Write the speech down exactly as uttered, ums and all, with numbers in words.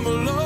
I'm alone.